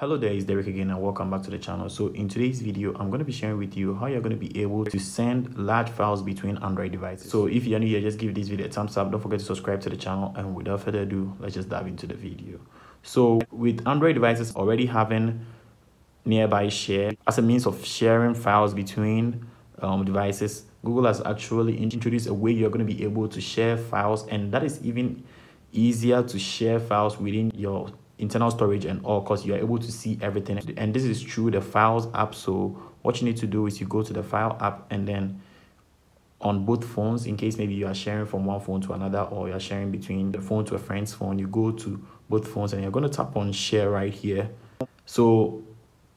Hello there, it's Derek again and welcome back to the channel. So in today's video, I'm going to be sharing with you how you're going to be able to send large files between Android devices. So if you're new here, just give this video a thumbs up. Don't forget to subscribe to the channel, and without further ado, let's just dive into the video. So with Android devices already having Nearby Share as a means of sharing files between devices, Google has actually introduced a way you're going to be able to share files, and that is even easier to share files within your internal storage and all, because you are able to see everything. And this is through the Files app. So what you need to do is you go to the File app, and then on both phones, in case maybe you are sharing from one phone to another, or you are sharing between the phone to a friend's phone, you go to both phones and you're going to tap on Share right here. So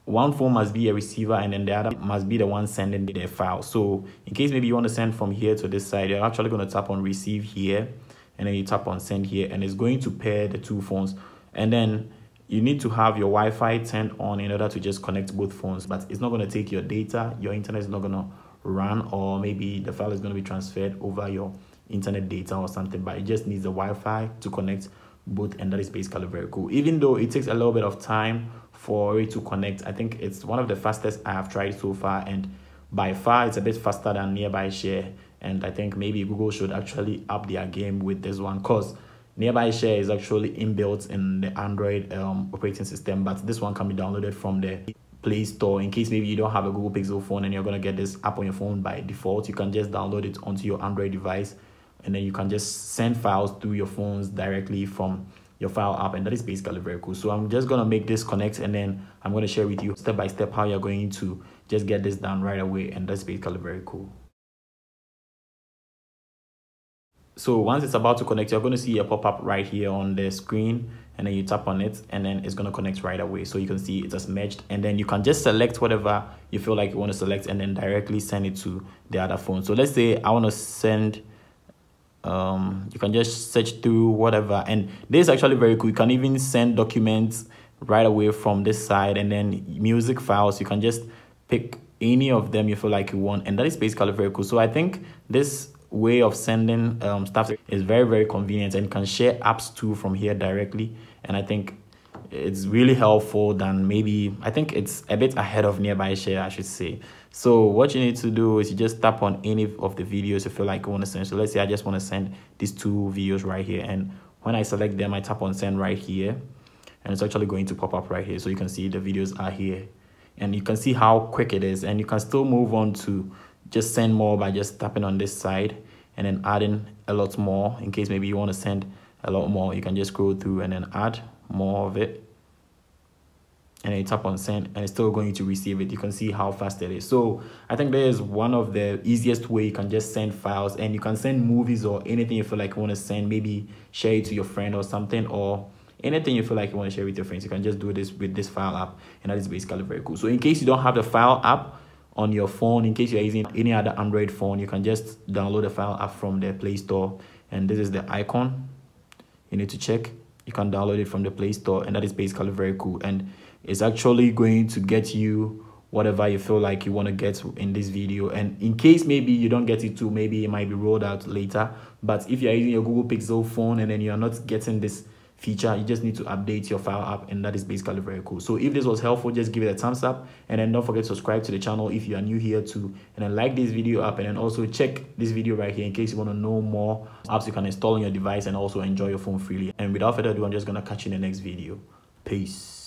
one phone must be a receiver, and then the other must be the one sending their file. So in case maybe you want to send from here to this side, you're actually going to tap on Receive here, and then you tap on Send here, and it's going to pair the two phones. And then you need to have your Wi-Fi turned on in order to just connect both phones, but it's not going to take your data. Your internet is not going to run, or maybe the file is going to be transferred over your internet data or something, but it just needs the Wi-Fi to connect both, and that is basically very cool. Even though it takes a little bit of time for it to connect, I think it's one of the fastest I have tried so far, and by far it's a bit faster than Nearby Share. And I think maybe Google should actually up their game with this one, because Nearby Share is actually inbuilt in the Android operating system, but this one can be downloaded from the Play Store. In case maybe you don't have a Google Pixel phone and you're going to get this app on your phone by default, you can just download it onto your Android device, and then you can just send files through your phones directly from your File app, and that is basically very cool. So I'm just going to make this connect, and then I'm going to share with you step by step how you're going to just get this done right away, and that's basically very cool. So once it's about to connect, you're going to see a pop-up right here on the screen, and then you tap on it, and then it's going to connect right away. So you can see it has merged, and then you can just select whatever you feel like you want to select, and then directly send it to the other phone. So let's say I want to send, you can just search through whatever, and this is actually very cool. You can even send documents right away from this side, and then music files, you can just pick any of them you feel like you want, and that is basically very cool. So I think this way of sending stuff is very convenient, and can share apps too from here directly, and I think it's really helpful than maybe, I think it's a bit ahead of Nearby Share, I should say. So what you need to do is you just tap on any of the videos you feel like you want to send. So let's say I just want to send these two videos right here, and when I select them, I tap on Send right here, and it's actually going to pop up right here. So you can see the videos are here, and you can see how quick it is, and you can still move on to just send more by just tapping on this side, and then adding a lot more. In case maybe you want to send a lot more, you can just scroll through and then add more of it, and then you tap on Send, and it's still going to receive it. You can see how fast it is. So I think that is one of the easiest way you can just send files, and you can send movies or anything you feel like you want to send, maybe share it to your friend or something, or anything you feel like you want to share with your friends. You can just do this with this File app, and that is basically very cool. So in case you don't have the File app on your phone, in case you're using any other Android phone, you can just download the File app from the Play Store, and this is the icon you need to check. You can download it from the Play Store, and that is basically very cool, and it's actually going to get you whatever you feel like you want to get in this video. And in case maybe you don't get it too, maybe it might be rolled out later, but if you're using your Google Pixel phone and then you're not getting this feature, you just need to update your File app, and that is basically very cool. So if this was helpful, just give it a thumbs up, and then don't forget to subscribe to the channel if you are new here too, and then like this video up, and then also check this video right here in case you want to know more apps you can install on your device and also enjoy your phone freely. And without further ado, I'm just gonna catch you in the next video. Peace.